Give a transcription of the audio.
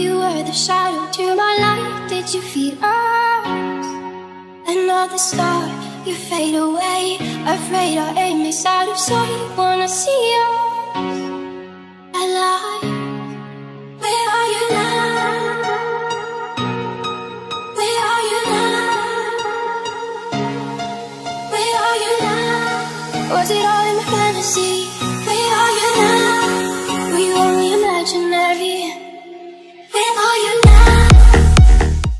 You were the shadow to my light. Did you feed us another star? You fade away, afraid our aim is out of sight. Wanna see us alive. Where are you now? Where are you now? Where are you now? Was it all in fantasy? Where are you now? Were you only imaginary? Where are you now?